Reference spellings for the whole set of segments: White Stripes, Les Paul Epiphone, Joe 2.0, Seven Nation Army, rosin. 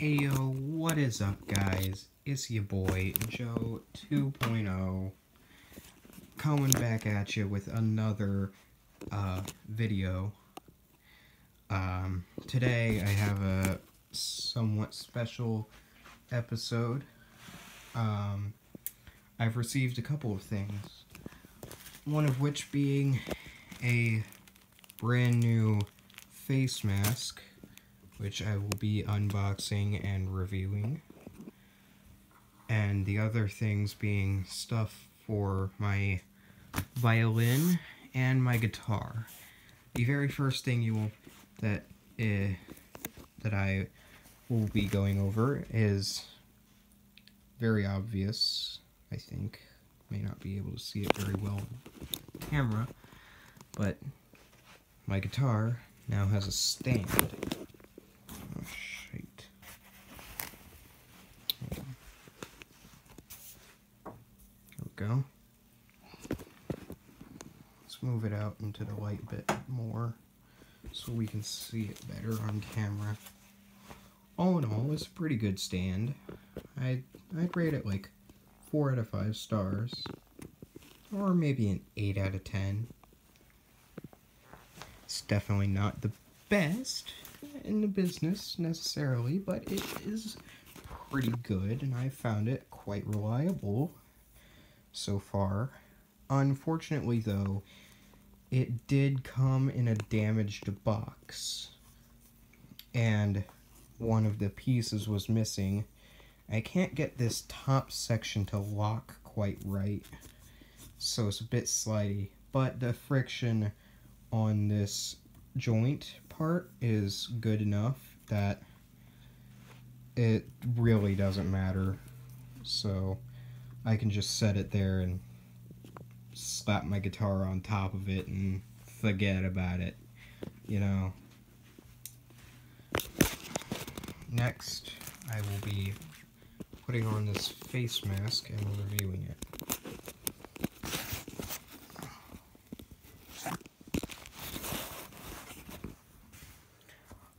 Ayo, what is up, guys? It's your boy, Joe 2.0, coming back at you with another video. Today I have a somewhat special episode. I've received a couple of things, one of which being a brand new face mask, which I will be unboxing and reviewing, and the other things being stuff for my violin and my guitar. The very first thing that I will be going over is very obvious, I think. May not be able to see it very well on camera, but my guitar now has a stand. Oh, shit. There we go. Let's move it out into the light a bit more so we can see it better on camera. All in all, it's a pretty good stand. I'd rate it like 4 out of 5 stars, or maybe an 8 out of 10. It's definitely not the best in the business necessarily, but it is pretty good, and I found it quite reliable so far. Unfortunately, though, it did come in a damaged box, and one of the pieces was missing. I can't get this top section to lock quite right, so it's a bit slidey, but the friction on this joint part is good enough that it really doesn't matter, so I can just set it there and slap my guitar on top of it and forget about it, you know. Next, I will be putting on this face mask and reviewing it.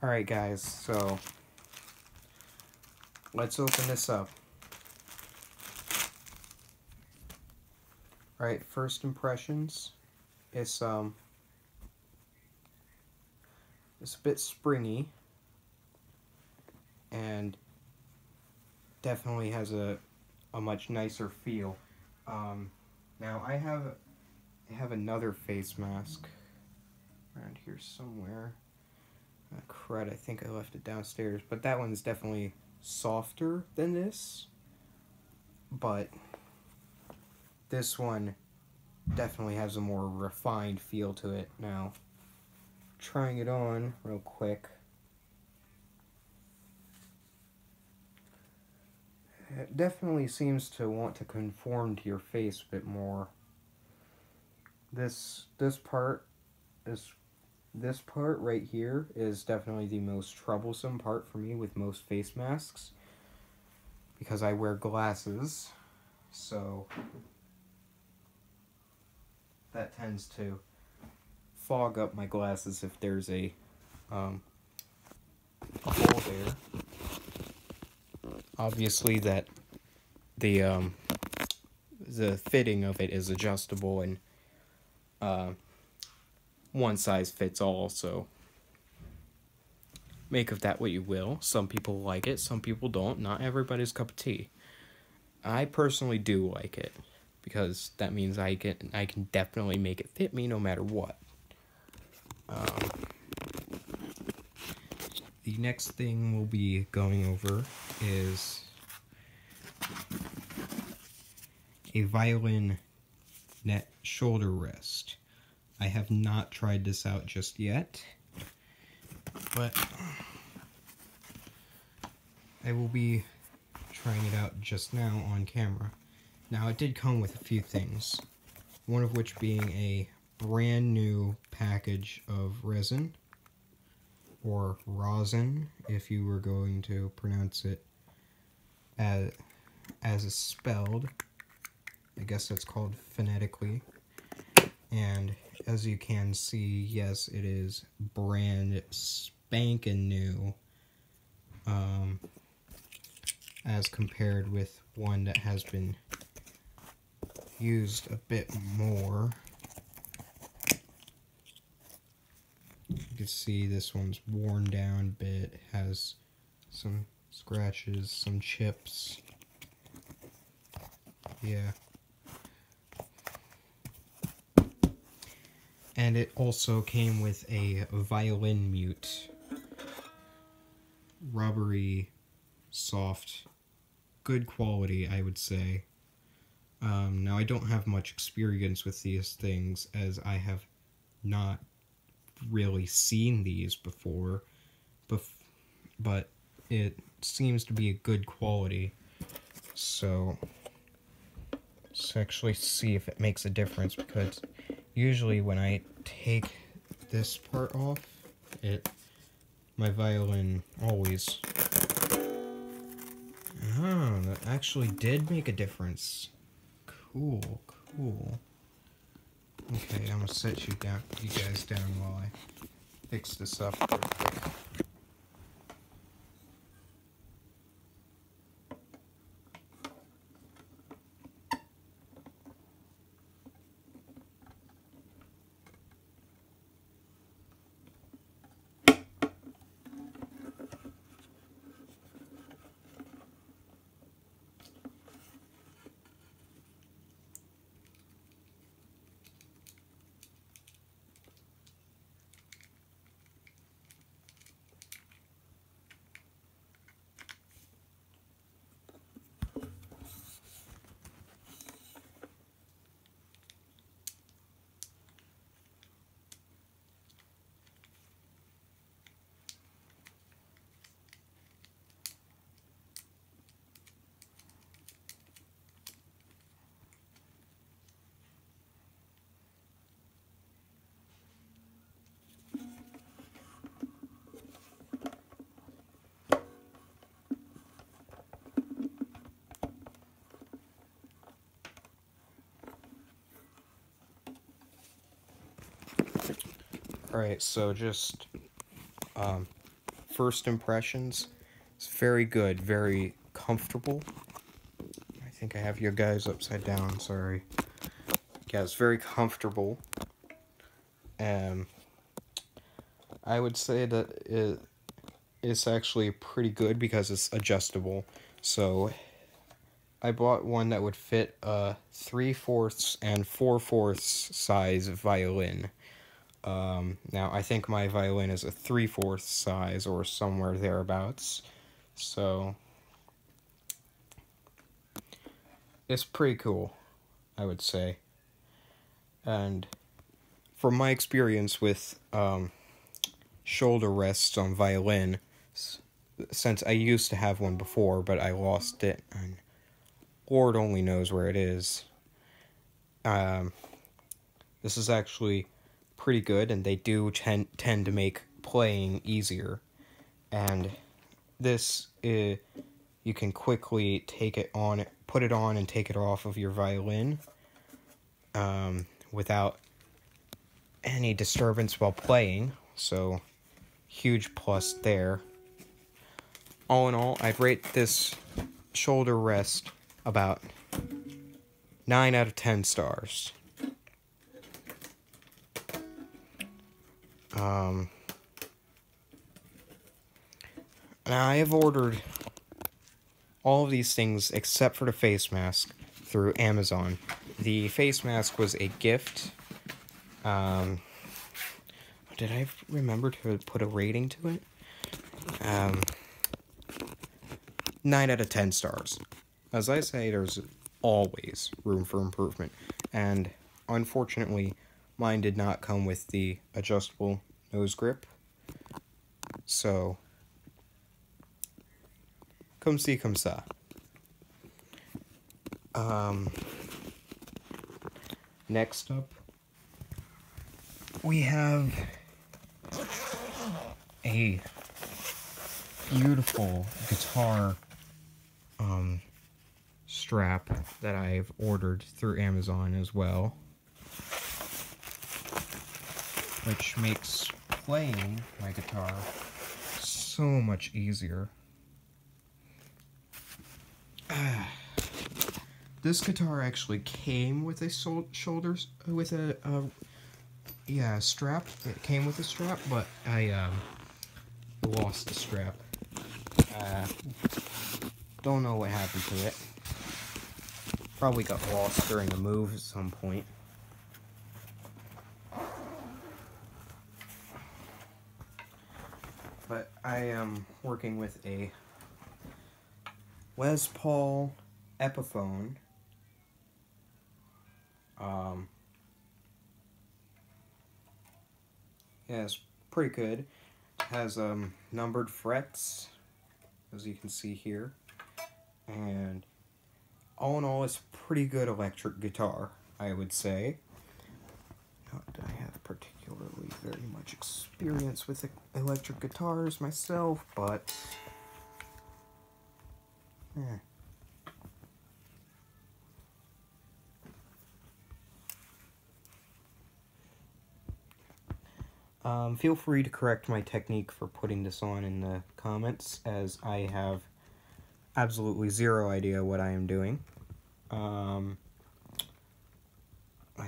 Alright guys, so let's open this up. Alright, first impressions. It's a bit springy and definitely has a much nicer feel. Now I have another face mask around here somewhere. Oh, crud, I think I left it downstairs, but that one's definitely softer than this, but this one definitely has a more refined feel to it. Now, trying it on real quick, it definitely seems to want to conform to your face a bit more. This part right here is definitely the most troublesome part for me with most face masks, because I wear glasses, so that tends to fog up my glasses if there's a hole there. Obviously that the fitting of it is adjustable and one size fits all, so make of that what you will. Some people like it, some people don't. Not everybody's cup of tea. I personally do like it, because that means I can definitely make it fit me no matter what. The next thing we'll be going over is a violin neck shoulder rest. I have not tried this out just yet, but I will be trying it out just now on camera. Now, it did come with a few things, one of which being a brand new package of resin, or rosin, if you were going to pronounce it as it's spelled. I guess that's called phonetically. And as you can see, yes, it is brand spankin' new. as compared with one that has been used a bit more. You can see this one's worn down a bit, has some scratches, some chips. Yeah. And it also came with a violin mute. Rubbery, soft, good quality, I would say. Now, I don't have much experience with these things, as I have not really seen these before, but it seems to be a good quality. So, let's actually see if it makes a difference, because usually when I take this part off, my violin always... Ah, that actually did make a difference. Cool, cool. Okay, I'm gonna set you guys down while I fix this up real quick. Alright, so just, first impressions, it's very good, very comfortable. I think I have you guys upside down, sorry. Yeah, it's very comfortable. I would say that it's actually pretty good because it's adjustable. So, I bought one that would fit a 3/4 and 4/4 size violin. Now, I think my violin is a 3/4 size or somewhere thereabouts, so it's pretty cool, I would say. And from my experience with shoulder rests on violin, since I used to have one before, but I lost it, and Lord only knows where it is, this is actually pretty good, and they do tend to make playing easier. And this is, you can quickly take it on, put it on and take it off of your violin without any disturbance while playing, so huge plus there. All in all, I'd rate this shoulder rest about 9 out of 10 stars. Now, I have ordered all of these things except for the face mask through Amazon. The face mask was a gift. Did I remember to put a rating to it? 9 out of 10 stars. As I say, there's always room for improvement, and unfortunately, mine did not come with the adjustable nose grip, so come see, come sa. Next up, we have a beautiful guitar strap that I've ordered through Amazon as well, which makes playing my guitar so much easier. This guitar actually came with a strap. It came with a strap, but I lost the strap. Don't know what happened to it. Probably got lost during the move at some point. But I am working with a Les Paul Epiphone. Yeah, it's pretty good. It has numbered frets, as you can see here. And all in all, it's a pretty good electric guitar, I would say. Not that I have particularly very much experience with electric guitars myself, but yeah. Feel free to correct my technique for putting this on in the comments, as I have absolutely zero idea what I am doing. I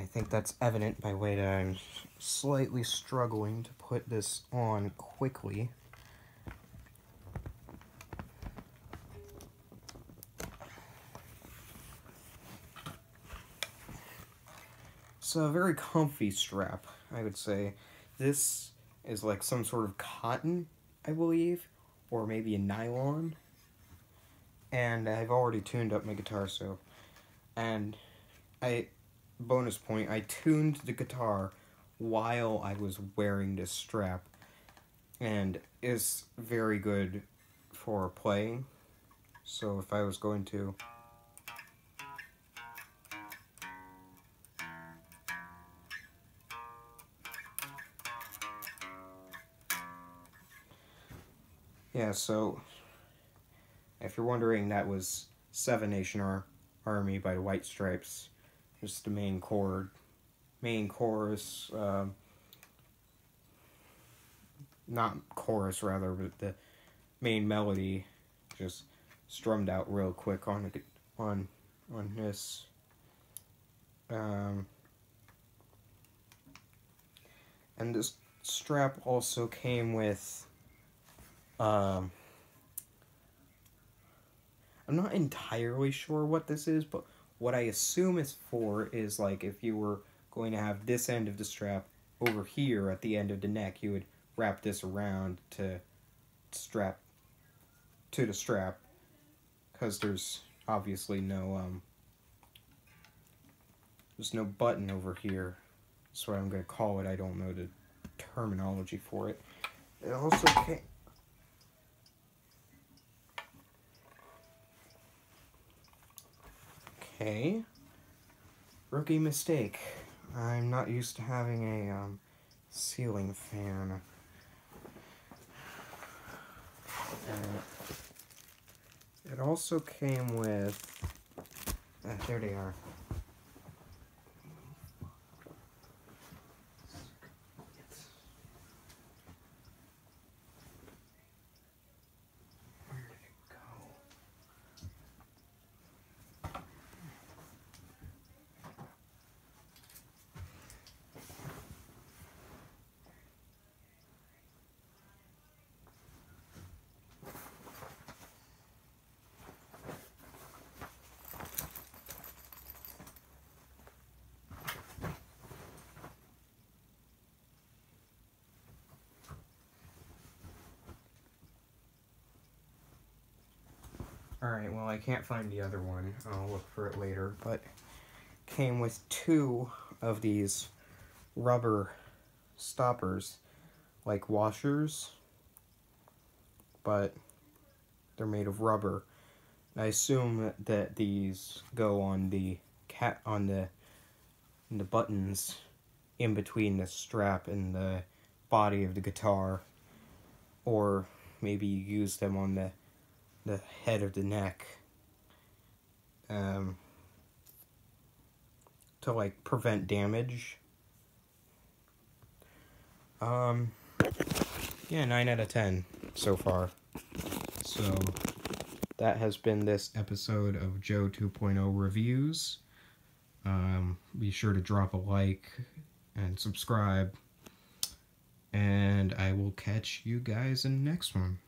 think that's evident by the way that I'm slightly struggling to put this on quickly. It's a very comfy strap, I would say. This is like some sort of cotton, I believe, or maybe a nylon. And I've already tuned up my guitar, so... And I... Bonus point, I tuned the guitar while I was wearing this strap, and it's very good for playing. So if I was going to... Yeah, so if you're wondering, that was Seven Nation Army by the White Stripes. Just the main chord, main chorus, not chorus rather, but the main melody, just strummed out real quick on this. And this strap also came with, I'm not entirely sure what this is, but what I assume it's for is, like, if you were going to have this end of the strap over here at the end of the neck, you would wrap this around to the strap, because there's obviously no, there's no button over here. That's what I'm going to call it. I don't know the terminology for it. It also came... Okay. Rookie mistake. I'm not used to having a ceiling fan. It also came with... there they are. Alright, well, I can't find the other one. I'll look for it later, but came with two of these rubber stoppers, like washers, but they're made of rubber. I assume that these go on the buttons in between the strap and the body of the guitar, or maybe you use them on the head of the neck, to, like, prevent damage. Yeah, 9 out of 10 so far, so that has been this episode of Joe 2.0 Reviews. Be sure to drop a like and subscribe, and I will catch you guys in the next one.